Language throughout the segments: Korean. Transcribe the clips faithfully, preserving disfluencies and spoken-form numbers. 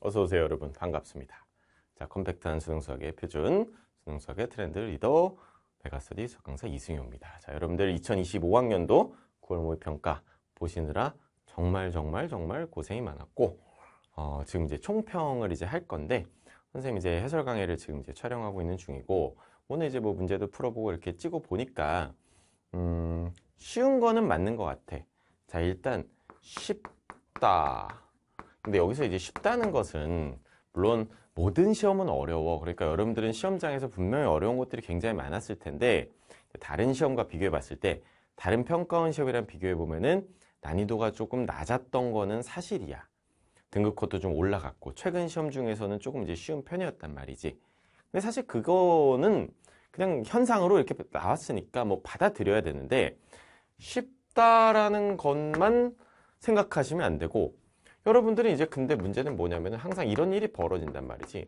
어서오세요 여러분, 반갑습니다. 자, 컴팩트한 수능수학의 표준, 수능수학의 트렌드 리더, 백아스터디 수학 강사 이승효입니다. 자, 여러분들 이천이십오 학년도 구월 모의평가 보시느라 정말 정말 정말 고생이 많았고, 어, 지금 이제 총평을 이제 할 건데, 선생님이 이제 해설 강의를 지금 이제 촬영하고 있는 중이고, 오늘 이제 뭐 문제도 풀어보고 이렇게 찍어 보니까, 음, 쉬운 거는 맞는 것 같아. 자, 일단, 쉽다. 근데 여기서 이제 쉽다는 것은, 물론 모든 시험은 어려워. 그러니까 여러분들은 시험장에서 분명히 어려운 것들이 굉장히 많았을 텐데, 다른 시험과 비교해 봤을 때, 다른 평가원 시험이랑 비교해 보면은 난이도가 조금 낮았던 거는 사실이야. 등급컷도 좀 올라갔고, 최근 시험 중에서는 조금 이제 쉬운 편이었단 말이지. 근데 사실 그거는 그냥 현상으로 이렇게 나왔으니까 뭐 받아들여야 되는데, 쉽다라는 것만 생각하시면 안 되고, 여러분들이 이제 근데 문제는 뭐냐면 항상 이런 일이 벌어진단 말이지.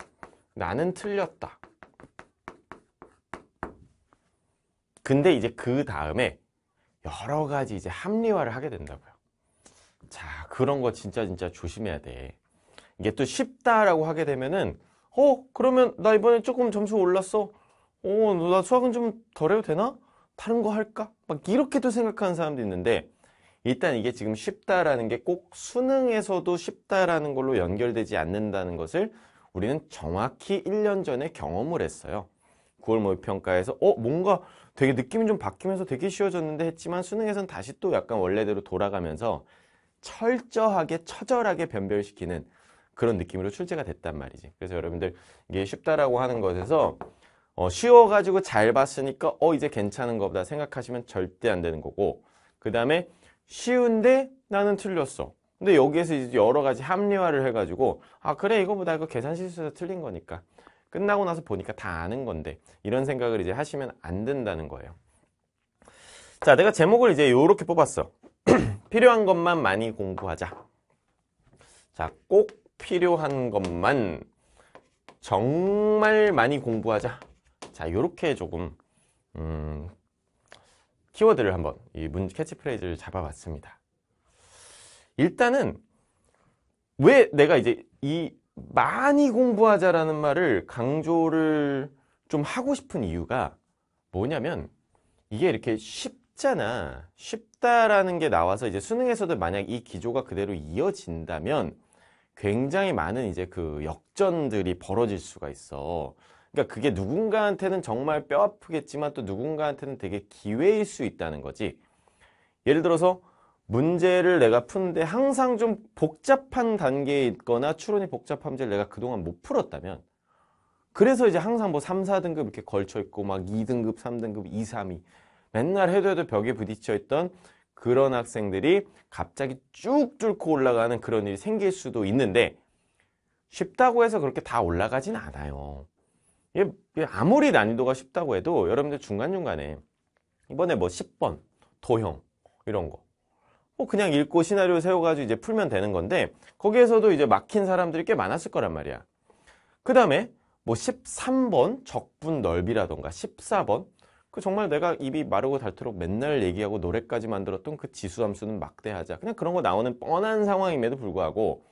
나는 틀렸다. 근데 이제 그 다음에 여러 가지 이제 합리화를 하게 된다고요. 자, 그런 거 진짜 진짜 조심해야 돼. 이게 또 쉽다라고 하게 되면은, 어, 그러면 나 이번에 조금 점수 올랐어. 어, 나 수학은 좀 덜 해도 되나? 다른 거 할까? 막 이렇게도 생각하는 사람도 있는데, 일단 이게 지금 쉽다라는 게 꼭 수능에서도 쉽다라는 걸로 연결되지 않는다는 것을 우리는 정확히 일 년 전에 경험을 했어요. 구월 모의평가에서 어 뭔가 되게 느낌이 좀 바뀌면서 되게 쉬워졌는데 했지만, 수능에서는 다시 또 약간 원래대로 돌아가면서 철저하게 처절하게 변별시키는 그런 느낌으로 출제가 됐단 말이지. 그래서 여러분들 이게 쉽다라고 하는 것에서 어, 쉬워가지고 잘 봤으니까 어 이제 괜찮은 거보다 생각하시면 절대 안 되는 거고, 그 다음에 쉬운데 나는 틀렸어. 근데 여기에서 이제 여러 가지 합리화를 해가지고, 아 그래 이거 보다 이거 계산 실수해서 틀린 거니까, 끝나고 나서 보니까 다 아는 건데, 이런 생각을 이제 하시면 안 된다는 거예요. 자, 내가 제목을 이제 요렇게 뽑았어. 필요한 것만 많이 공부하자. 자, 꼭 필요한 것만 정말 많이 공부하자. 자, 요렇게 조금 음, 키워드를 한번, 이 문 캐치프레이즈를 잡아봤습니다. 일단은 왜 내가 이제 이 많이 공부하자라는 말을 강조를 좀 하고 싶은 이유가 뭐냐면, 이게 이렇게 쉽잖아. 쉽다라는 게 나와서 이제 수능에서도 만약 이 기조가 그대로 이어진다면 굉장히 많은 이제 그 역전들이 벌어질 수가 있어. 그러니까 그게 누군가한테는 정말 뼈 아프겠지만 또 누군가한테는 되게 기회일 수 있다는 거지. 예를 들어서 문제를 내가 푸는데 항상 좀 복잡한 단계에 있거나 추론이 복잡한 문제를 내가 그동안 못 풀었다면, 그래서 이제 항상 뭐 삼, 사등급 이렇게 걸쳐있고 막 이등급, 삼등급, 이, 삼이 맨날 해도 해도 벽에 부딪혀있던 그런 학생들이 갑자기 쭉 뚫고 올라가는 그런 일이 생길 수도 있는데, 쉽다고 해서 그렇게 다 올라가진 않아요. 이게 아무리 난이도가 쉽다고 해도 여러분들 중간중간에 이번에 뭐 십 번, 도형 이런 거 그냥 읽고 시나리오 세워가지고 이제 풀면 되는 건데, 거기에서도 이제 막힌 사람들이 꽤 많았을 거란 말이야. 그 다음에 뭐 십삼 번 적분 넓이라던가 십사 번, 그 정말 내가 입이 마르고 닳도록 맨날 얘기하고 노래까지 만들었던 그 지수함수는 막대하자, 그냥 그런 거 나오는 뻔한 상황임에도 불구하고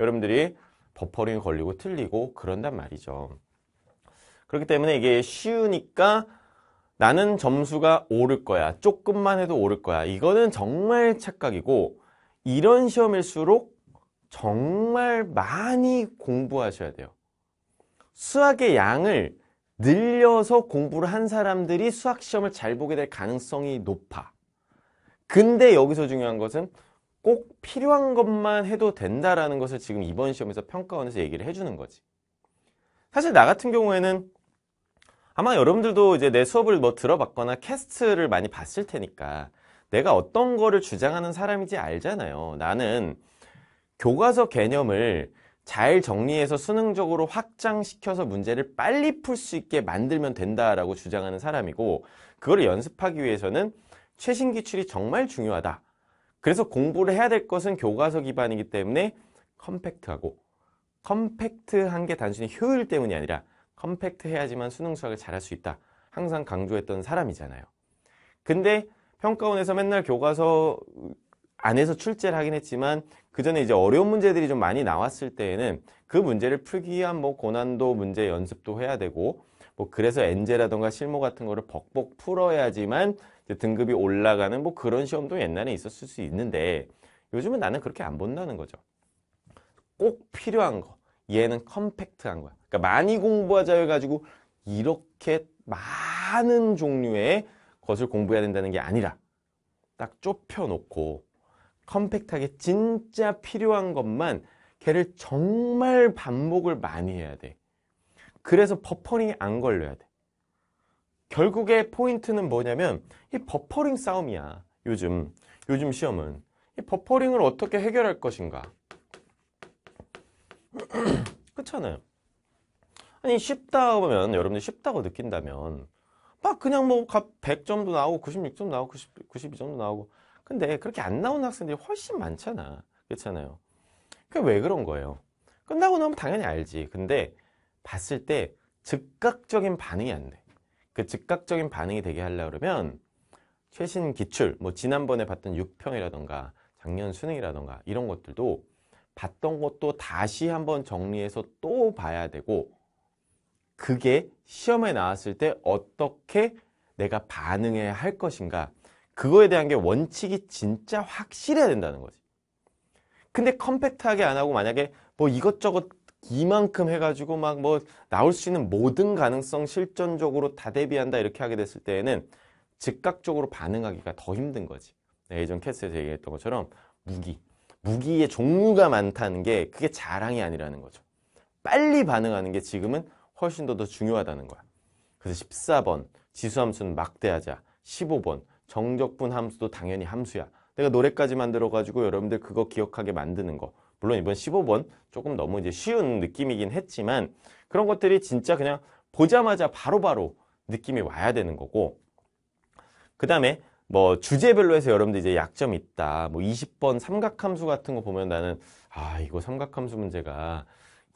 여러분들이 버퍼링이 걸리고 틀리고 그런단 말이죠. 그렇기 때문에 이게 쉬우니까 나는 점수가 오를 거야, 조금만 해도 오를 거야, 이거는 정말 착각이고, 이런 시험일수록 정말 많이 공부하셔야 돼요. 수학의 양을 늘려서 공부를 한 사람들이 수학시험을 잘 보게 될 가능성이 높아. 근데 여기서 중요한 것은 꼭 필요한 것만 해도 된다라는 것을 지금 이번 시험에서 평가원에서 얘기를 해주는 거지. 사실 나 같은 경우에는 아마 여러분들도 이제 내 수업을 뭐 들어봤거나 캐스트를 많이 봤을 테니까 내가 어떤 거를 주장하는 사람인지 알잖아요. 나는 교과서 개념을 잘 정리해서 수능적으로 확장시켜서 문제를 빨리 풀 수 있게 만들면 된다라고 주장하는 사람이고, 그거를 연습하기 위해서는 최신 기출이 정말 중요하다. 그래서 공부를 해야 될 것은 교과서 기반이기 때문에 컴팩트하고, 컴팩트한 게 단순히 효율 때문이 아니라 컴팩트해야지만 수능 수학을 잘할 수 있다, 항상 강조했던 사람이잖아요. 근데 평가원에서 맨날 교과서 안에서 출제를 하긴 했지만 그 전에 이제 어려운 문제들이 좀 많이 나왔을 때에는 그 문제를 풀기 위한 뭐 고난도 문제 연습도 해야 되고 뭐 그래서 엔제라던가 실무 같은 거를 벅벅 풀어야지만 이제 등급이 올라가는 뭐 그런 시험도 옛날에 있었을 수 있는데 요즘은 나는 그렇게 안 본다는 거죠. 꼭 필요한 거. 얘는 컴팩트한 거야. 그러니까 많이 공부하자 해가지고 이렇게 많은 종류의 것을 공부해야 된다는 게 아니라 딱 좁혀놓고 컴팩트하게 진짜 필요한 것만 걔를 정말 반복을 많이 해야 돼. 그래서 버퍼링이 안 걸려야 돼. 결국에 포인트는 뭐냐면 이 버퍼링 싸움이야. 요즘 요즘 시험은 이 버퍼링을 어떻게 해결할 것인가. 그렇잖아요. 아니 쉽다 보면 여러분들 쉽다고 느낀다면 막 그냥 뭐 백 점도 나오고 구십육 점도 나오고 구십, 구십이 점도 나오고 근데 그렇게 안 나오는 학생들이 훨씬 많잖아. 그렇잖아요. 그게 왜 그런 거예요? 끝나고 나면 당연히 알지. 근데 봤을 때 즉각적인 반응이 안 돼. 그 즉각적인 반응이 되게 하려고 그러면 최신 기출, 뭐 지난번에 봤던 육평이라던가 작년 수능이라던가 이런 것들도 봤던 것도 다시 한번 정리해서 또 봐야 되고 그게 시험에 나왔을 때 어떻게 내가 반응해야 할 것인가 그거에 대한 게 원칙이 진짜 확실해야 된다는 거지. 근데 컴팩트하게 안 하고 만약에 뭐 이것저것 이만큼 해가지고 막 뭐 나올 수 있는 모든 가능성 실전적으로 다 대비한다 이렇게 하게 됐을 때에는 즉각적으로 반응하기가 더 힘든 거지. 내가 예전 캐스에서 얘기했던 것처럼 무기 무기의 종류가 많다는 게 그게 자랑이 아니라는 거죠. 빨리 반응하는 게 지금은 훨씬 더, 더 중요하다는 거야. 그래서 십사 번 지수함수는 막대하자. 십오 번 정적분 함수도 당연히 함수야. 내가 노래까지 만들어가지고 여러분들 그거 기억하게 만드는 거. 물론 이번 십오 번 조금 너무 이제 쉬운 느낌이긴 했지만 그런 것들이 진짜 그냥 보자마자 바로바로 느낌이 와야 되는 거고 그 다음에 뭐 주제별로 해서 여러분들 이제 약점이 있다. 뭐 이십 번 삼각함수 같은 거 보면 나는 아 이거 삼각함수 문제가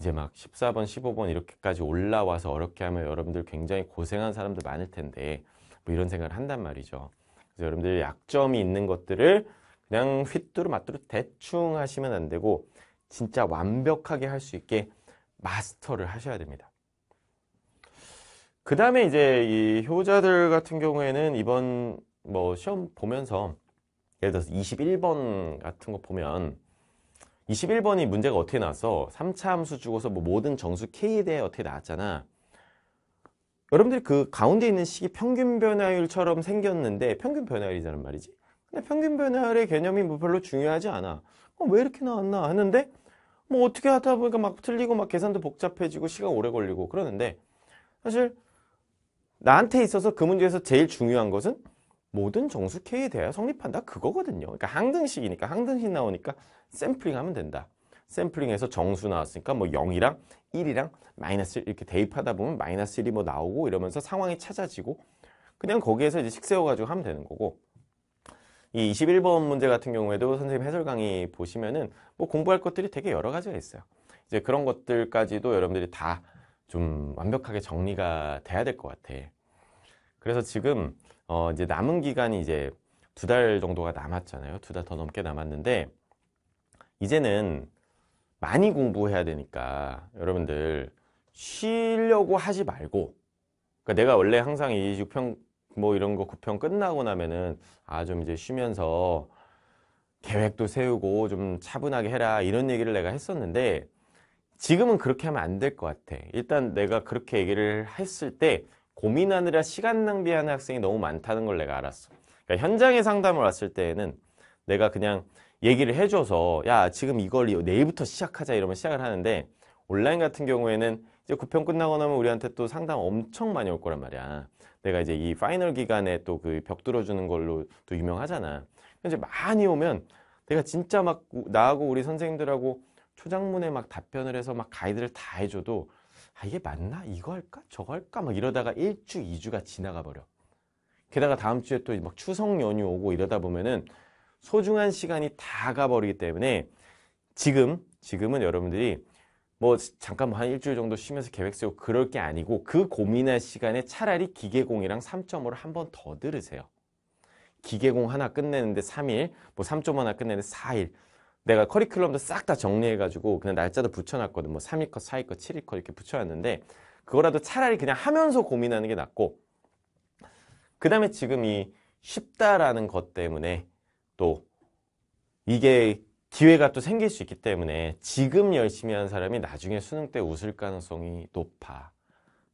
이제 막 십사 번, 십오 번 이렇게까지 올라와서 어렵게 하면 여러분들 굉장히 고생한 사람들 많을 텐데 뭐 이런 생각을 한단 말이죠. 그래서 여러분들 약점이 있는 것들을 그냥 휘뚜루마뚜루 대충 하시면 안 되고 진짜 완벽하게 할 수 있게 마스터를 하셔야 됩니다. 그 다음에 이제 이 효자들 같은 경우에는 이번 뭐 시험 보면서 예를 들어서 이십일 번 같은 거 보면 이십일 번이 문제가 어떻게 나왔어? 삼 차 함수 주고서 뭐 모든 정수 K에 대해 어떻게 나왔잖아. 여러분들이 그 가운데 있는 식이 평균 변화율처럼 생겼는데 평균 변화율이란 말이지. 근데 평균 변화율의 개념이 뭐 별로 중요하지 않아. 어, 왜 이렇게 나왔나 하는데 뭐 어떻게 하다 보니까 막 틀리고 막 계산도 복잡해지고 시간 오래 걸리고 그러는데 사실 나한테 있어서 그 문제에서 제일 중요한 것은 모든 정수 K에 대하여 성립한다 그거거든요. 그러니까 항등식이니까 항등식 나오니까 샘플링 하면 된다. 샘플링해서 정수 나왔으니까 뭐 영이랑 일이랑 마이너스 일 이렇게 대입하다 보면 마이너스 일이 뭐 나오고 이러면서 상황이 찾아지고 그냥 거기에서 이제 식 세워가지고 하면 되는 거고 이 이십일 번 문제 같은 경우에도 선생님 해설 강의 보시면은 뭐 공부할 것들이 되게 여러 가지가 있어요. 이제 그런 것들까지도 여러분들이 다 좀 완벽하게 정리가 돼야 될 것 같아. 그래서 지금 어 이제 남은 기간이 이제 두 달 정도가 남았잖아요. 두 달 더 넘게 남았는데 이제는 많이 공부해야 되니까 여러분들 쉬려고 하지 말고 그러니까 내가 원래 항상 이 육 평 뭐 이런 거 구 평 끝나고 나면은 아 좀 이제 쉬면서 계획도 세우고 좀 차분하게 해라 이런 얘기를 내가 했었는데 지금은 그렇게 하면 안 될 것 같아. 일단 내가 그렇게 얘기를 했을 때 고민하느라 시간 낭비하는 학생이 너무 많다는 걸 내가 알았어. 그러니까 현장에 상담을 왔을 때에는 내가 그냥 얘기를 해줘서 야 지금 이걸 내일부터 시작하자 이러면 시작을 하는데 온라인 같은 경우에는 이제 구 평 끝나고 나면 우리한테 또 상담 엄청 많이 올 거란 말이야. 내가 이제 이 파이널 기간에 또 그 벽 뚫어주는 걸로 또 유명하잖아. 이제 많이 오면 내가 진짜 막 나하고 우리 선생님들하고 초장문에 막 답변을 해서 막 가이드를 다 해줘도 아 이게 맞나? 이거 할까? 저거 할까? 막 이러다가 일 주, 이 주가 지나가 버려. 게다가 다음 주에 또 막 추석 연휴 오고 이러다 보면은 소중한 시간이 다 가버리기 때문에 지금, 지금은 여러분들이 뭐 잠깐 뭐 한 일주일 정도 쉬면서 계획 세우고 그럴 게 아니고 그 고민할 시간에 차라리 기계공이랑 삼 점오를 한 번 더 들으세요. 기계공 하나 끝내는데 삼 일, 뭐 삼 점 하나 끝내는데 사 일. 내가 커리큘럼도 싹 다 정리해가지고 그냥 날짜도 붙여놨거든. 뭐 삼 일 컷, 사 일 컷, 칠 일 컷 이렇게 붙여놨는데 그거라도 차라리 그냥 하면서 고민하는 게 낫고, 그 다음에 지금 이 쉽다라는 것 때문에 또 이게 기회가 또 생길 수 있기 때문에 지금 열심히 한 사람이 나중에 수능 때 웃을 가능성이 높아.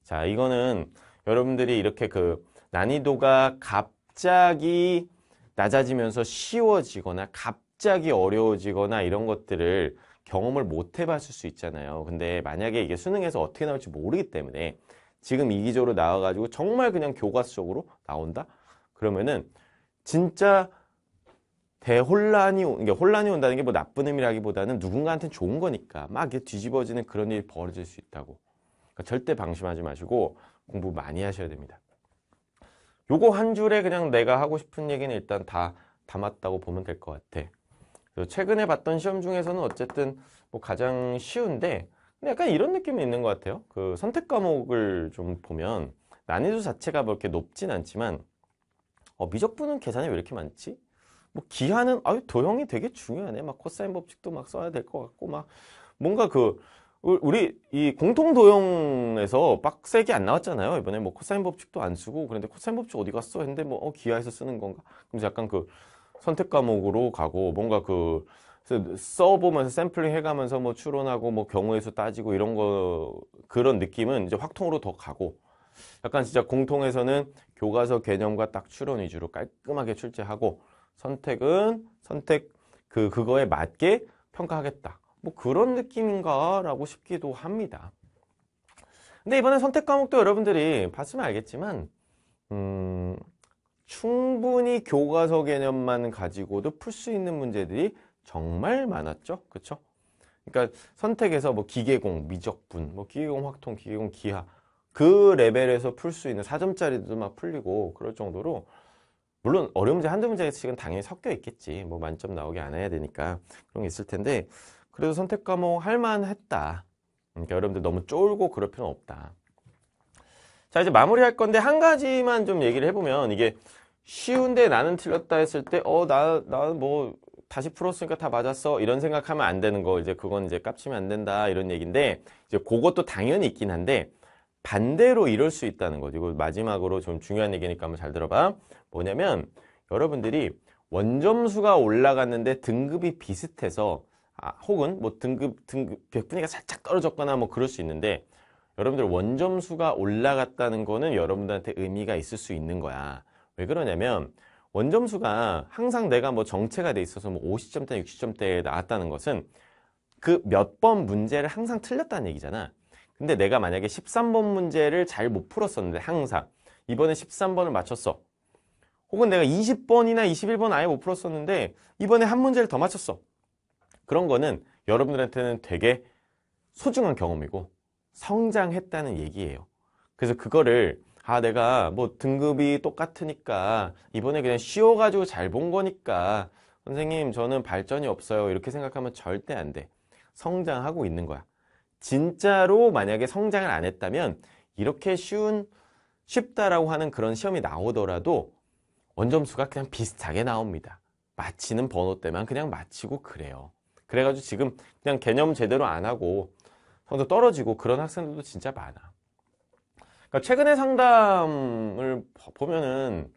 자, 이거는 여러분들이 이렇게 그 난이도가 갑자기 낮아지면서 쉬워지거나 갑자기 어려워지거나 이런 것들을 경험을 못 해봤을 수 있잖아요. 근데 만약에 이게 수능에서 어떻게 나올지 모르기 때문에 지금 이기적으로 나와가지고 정말 그냥 교과서적으로 나온다? 그러면은 진짜 대혼란이, 혼란이 온다는 게 뭐 나쁜 의미라기보다는 누군가한테는 좋은 거니까 막 뒤집어지는 그런 일이 벌어질 수 있다고. 그러니까 절대 방심하지 마시고 공부 많이 하셔야 됩니다. 요거 한 줄에 그냥 내가 하고 싶은 얘기는 일단 다 담았다고 보면 될 것 같아. 그래서 최근에 봤던 시험 중에서는 어쨌든 뭐 가장 쉬운데 근데 약간 이런 느낌이 있는 것 같아요. 그 선택 과목을 좀 보면 난이도 자체가 그렇게 높진 않지만 어, 미적분은 계산이 왜 이렇게 많지? 뭐 기하는 아유 도형이 되게 중요하네. 막 코사인 법칙도 막 써야 될 것 같고 막 뭔가 그 우리 이 공통도형에서 빡세게 안 나왔잖아요. 이번에 뭐 코사인 법칙도 안 쓰고 그런데 코사인 법칙 어디 갔어? 했는데 뭐 어, 기하에서 쓰는 건가? 그래서 약간 그 선택 과목으로 가고 뭔가 그 써보면서 샘플링 해가면서 뭐 추론하고 뭐 경우의 수 따지고 이런 거 그런 느낌은 이제 확통으로 더 가고. 약간 진짜 공통에서는 교과서 개념과 딱 추론 위주로 깔끔하게 출제하고 선택은 선택 그 그거에 맞게 평가하겠다 뭐 그런 느낌인가 라고 싶기도 합니다. 근데 이번에 선택 과목도 여러분들이 봤으면 알겠지만 음, 충분히 교과서 개념만 가지고도 풀 수 있는 문제들이 정말 많았죠. 그쵸? 그러니까 선택에서 뭐 기계공, 미적분, 뭐 기계공 확통, 기계공 기하 그 레벨에서 풀 수 있는 사 점짜리도 막 풀리고 그럴 정도로, 물론 어려운 문제 한두 문제씩은 당연히 섞여 있겠지. 뭐 만점 나오게 안 해야 되니까 그런 게 있을 텐데 그래도 선택 과목 할만했다. 그러니까 여러분들 너무 쫄고 그럴 필요는 없다. 자, 이제 마무리할 건데 한 가지만 좀 얘기를 해보면 이게 쉬운데 나는 틀렸다 했을 때 어, 나, 나 뭐 다시 풀었으니까 다 맞았어 이런 생각하면 안 되는 거. 이제 그건 이제 깝치면 안 된다 이런 얘기인데 이제 그것도 당연히 있긴 한데 반대로 이럴 수 있다는 거죠. 이거 마지막으로 좀 중요한 얘기니까 한번 잘 들어봐. 뭐냐면 여러분들이 원점수가 올라갔는데 등급이 비슷해서 아, 혹은 뭐 등급 등급 백분위가 살짝 떨어졌거나 뭐 그럴 수 있는데 여러분들 원점수가 올라갔다는 거는 여러분들한테 의미가 있을 수 있는 거야. 왜 그러냐면 원점수가 항상 내가 뭐 정체가 돼 있어서 뭐 오십 점대, 육십 점대에 나왔다는 것은 그 몇 번 문제를 항상 틀렸다는 얘기잖아. 근데 내가 만약에 십삼 번 문제를 잘 못 풀었었는데 항상 이번에 십삼 번을 맞췄어. 혹은 내가 이십 번이나 이십일 번 아예 못 풀었었는데 이번에 한 문제를 더 맞췄어. 그런 거는 여러분들한테는 되게 소중한 경험이고 성장했다는 얘기예요. 그래서 그거를 아 내가 뭐 등급이 똑같으니까 이번에 그냥 쉬워가지고 잘 본 거니까 선생님 저는 발전이 없어요 이렇게 생각하면 절대 안 돼. 성장하고 있는 거야. 진짜로 만약에 성장을 안 했다면 이렇게 쉬운, 쉽다라고 하는 그런 시험이 나오더라도 원점수가 그냥 비슷하게 나옵니다. 마치는 번호 때만 그냥 마치고 그래요. 그래가지고 지금 그냥 개념 제대로 안 하고 성적 떨어지고 그런 학생들도 진짜 많아. 그러니까 최근에 상담을 보면은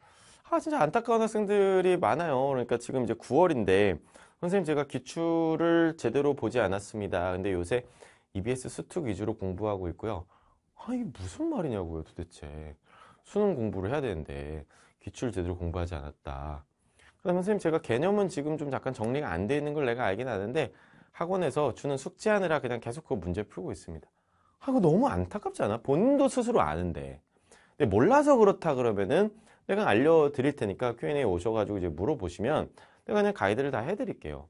아 진짜 안타까운 학생들이 많아요. 그러니까 지금 이제 구월인데 선생님 제가 기출을 제대로 보지 않았습니다. 근데 요새 이비에스 수특 위주로 공부하고 있고요. 아 이게 무슨 말이냐고요 도대체. 수능 공부를 해야 되는데 기출 제대로 공부하지 않았다. 그다음에 선생님 제가 개념은 지금 좀 약간 정리가 안 돼 있는 걸 내가 알긴 아는데 학원에서 주는 숙제하느라 그냥 계속 그 문제 풀고 있습니다. 아 이거 너무 안타깝지 않아? 본인도 스스로 아는데. 근데 몰라서 그렇다 그러면은 내가 알려드릴 테니까 큐 앤 에이 오셔가지고 이제 물어보시면 내가 그냥 가이드를 다 해드릴게요.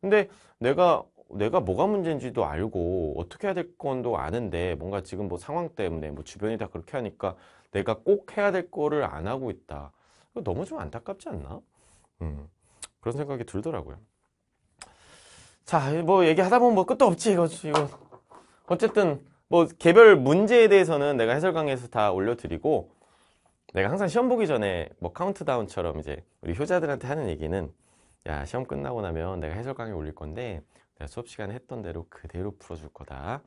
근데 내가 내가 뭐가 문제인지도 알고 어떻게 해야 될 건도 아는데 뭔가 지금 뭐 상황 때문에 뭐 주변이 다 그렇게 하니까 내가 꼭 해야 될 거를 안 하고 있다. 이거 너무 좀 안타깝지 않나? 음, 그런 생각이 들더라고요. 자, 뭐 얘기하다 보면 뭐 끝도 없지 이거 이거. 어쨌든 뭐 개별 문제에 대해서는 내가 해설 강의에서 다 올려드리고 내가 항상 시험 보기 전에 뭐 카운트다운처럼 이제 우리 효자들한테 하는 얘기는, 야, 시험 끝나고 나면 내가 해설 강의 올릴 건데 내가 수업 시간에 했던 대로 그대로 풀어줄 거다.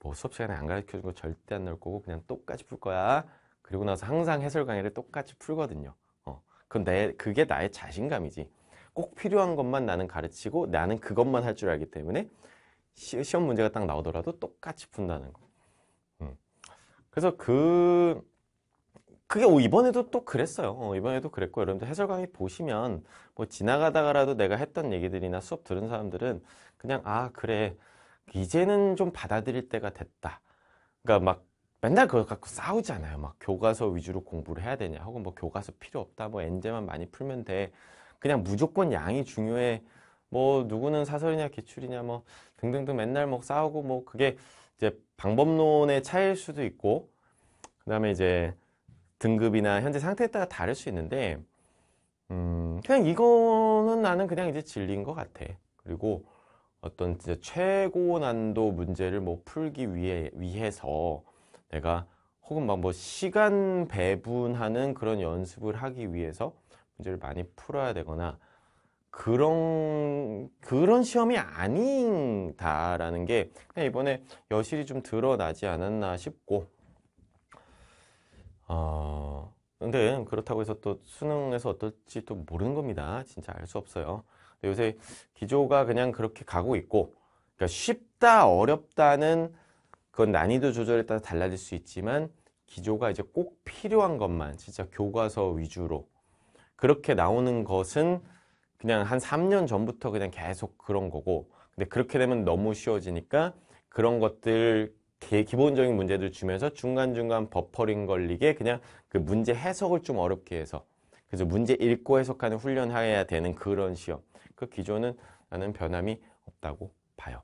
뭐 수업 시간에 안 가르쳐준 거 절대 안 넣을 거고 그냥 똑같이 풀 거야. 그리고 나서 항상 해설 강의를 똑같이 풀거든요. 어, 그건 내, 그게 나의 자신감이지. 꼭 필요한 것만 나는 가르치고 나는 그것만 할 줄 알기 때문에 시, 시험 문제가 딱 나오더라도 똑같이 푼다는 거. 음. 그래서 그 그게 오, 이번에도 또 그랬어요. 어, 이번에도 그랬고, 여러분들 해설 강의 보시면 뭐 지나가다가라도 내가 했던 얘기들이나 수업 들은 사람들은 그냥, 아 그래, 이제는 좀 받아들일 때가 됐다. 그러니까 막 맨날 그거 갖고 싸우잖아요. 막 교과서 위주로 공부를 해야 되냐, 혹은 뭐 교과서 필요 없다, 뭐 엔제만 많이 풀면 돼, 그냥 무조건 양이 중요해, 뭐 누구는 사설이냐 기출이냐 뭐 등등등 맨날 뭐 싸우고, 뭐 그게 이제 방법론의 차이일 수도 있고, 그 다음에 이제 등급이나 현재 상태에 따라 다를 수 있는데, 음, 그냥 이거는 나는 그냥 이제 진리인 것 같아. 그리고 어떤 진짜 최고 난도 문제를 뭐 풀기 위해, 위해서 내가, 혹은 막 뭐 시간 배분하는 그런 연습을 하기 위해서 문제를 많이 풀어야 되거나, 그런, 그런 시험이 아닌다라는 게 그냥 이번에 여실히 좀 드러나지 않았나 싶고, 어, 근데 그렇다고 해서 또 수능에서 어떨지 또 모르는 겁니다. 진짜 알 수 없어요. 근데 요새 기조가 그냥 그렇게 가고 있고, 그러니까 쉽다 어렵다는 그건 난이도 조절에 따라 달라질 수 있지만, 기조가 이제 꼭 필요한 것만 진짜 교과서 위주로 그렇게 나오는 것은 그냥 한 삼 년 전부터 그냥 계속 그런 거고, 근데 그렇게 되면 너무 쉬워지니까 그런 것들 기본적인 문제들 주면서 중간중간 버퍼링 걸리게 그냥 그 문제 해석을 좀 어렵게 해서, 그래서 문제 읽고 해석하는 훈련해야 되는 그런 시험, 그 기조는 나는 변함이 없다고 봐요.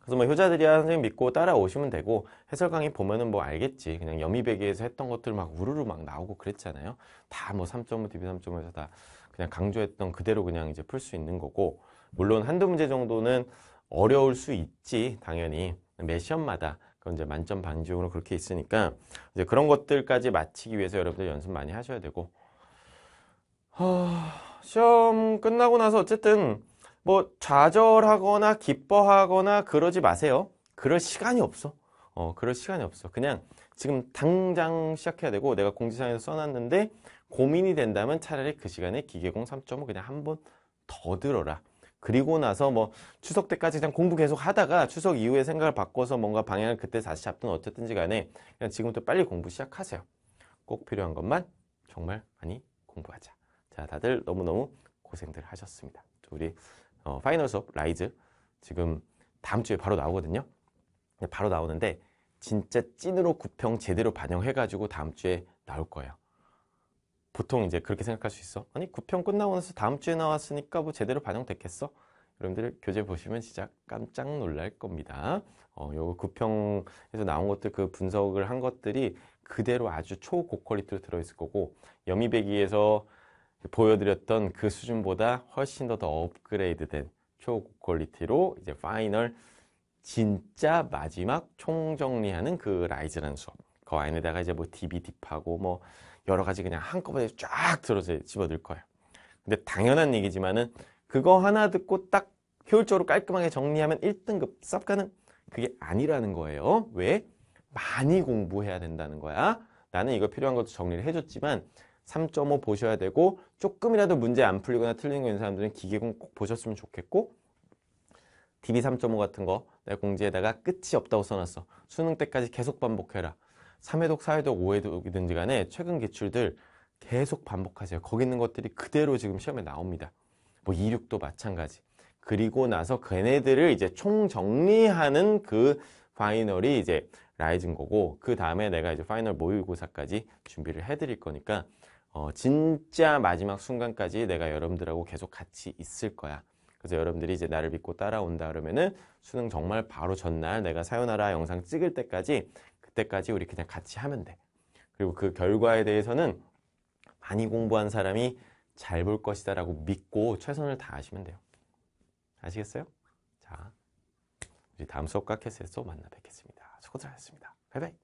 그래서 뭐 효자들이야 선생님 믿고 따라오시면 되고, 해설 강의 보면은 뭐 알겠지. 그냥 여미배기에서 했던 것들 막 우르르 막 나오고 그랬잖아요. 다 뭐 삼 점 오, 디비 삼 점 오에서 다 그냥 강조했던 그대로 그냥 이제 풀 수 있는 거고, 물론 한두 문제 정도는 어려울 수 있지, 당연히. 매 시험마다 그건 이제 만점 반지용으로 그렇게 있으니까, 이제 그런 것들까지 마치기 위해서 여러분들 연습 많이 하셔야 되고, 하... 시험 끝나고 나서 어쨌든 뭐 좌절하거나 기뻐하거나 그러지 마세요. 그럴 시간이 없어. 어, 그럴 시간이 없어. 그냥 지금 당장 시작해야 되고, 내가 공지사항에서 써놨는데 고민이 된다면 차라리 그 시간에 기계공 삼 점 오 그냥 한 번 더 들어라. 그리고 나서 뭐 추석 때까지 그냥 공부 계속 하다가 추석 이후에 생각을 바꿔서 뭔가 방향을 그때 다시 잡든 어쨌든지 간에 그냥 지금부터 빨리 공부 시작하세요. 꼭 필요한 것만 정말 많이 공부하자. 자, 다들 너무너무 고생들 하셨습니다. 우리 어, 파이널 수업 라이즈 지금 다음 주에 바로 나오거든요. 바로 나오는데 진짜 찐으로 구평 제대로 반영해가지고 다음 주에 나올 거예요. 보통 이제 그렇게 생각할 수 있어. 아니, 구평 끝나고 나서 다음 주에 나왔으니까 뭐 제대로 반영됐겠어? 여러분들 교재 보시면 진짜 깜짝 놀랄 겁니다. 어, 요 구평에서 나온 것들, 그 분석을 한 것들이 그대로 아주 초고퀄리티로 들어있을 거고, 여미배기에서 보여드렸던 그 수준보다 훨씬 더 더 업그레이드된 초고퀄리티로 이제 파이널 진짜 마지막 총정리하는 그 라이즈라는 수업, 그 안에다가 이제 뭐 디비, 딥하고 뭐 여러 가지 그냥 한꺼번에 쫙 들어서 집어넣을 거예요. 근데 당연한 얘기지만은 그거 하나 듣고 딱 효율적으로 깔끔하게 정리하면 일 등급 쌉 가능? 그게 아니라는 거예요. 왜? 많이 공부해야 된다는 거야. 나는 이거 필요한 것도 정리를 해줬지만 삼 점 오 보셔야 되고, 조금이라도 문제 안 풀리거나 틀린 거 있는 사람들은 기계공 꼭 보셨으면 좋겠고, 디비 삼 점 오 같은 거 내가 공지에다가 끝이 없다고 써놨어. 수능 때까지 계속 반복해라. 삼 회독, 사 회독, 오 회독이든지 간에 최근 기출들 계속 반복하세요. 거기 있는 것들이 그대로 지금 시험에 나옵니다. 뭐 이, 육도 마찬가지. 그리고 나서 걔네들을 이제 총 정리하는 그 파이널이 이제 라이즈인 거고, 그 다음에 내가 이제 파이널 모의고사까지 준비를 해드릴 거니까, 어, 진짜 마지막 순간까지 내가 여러분들하고 계속 같이 있을 거야. 그래서 여러분들이 이제 나를 믿고 따라온다 그러면은 수능 정말 바로 전날 내가 사요나라 영상 찍을 때까지, 그때까지 우리 그냥 같이 하면 돼. 그리고 그 결과에 대해서는 많이 공부한 사람이 잘 볼 것이다 라고 믿고 최선을 다하시면 돼요. 아시겠어요? 자, 우리 다음 수업 갓캐스에서 만나 뵙겠습니다. 수고들 하셨습니다. 바이바이.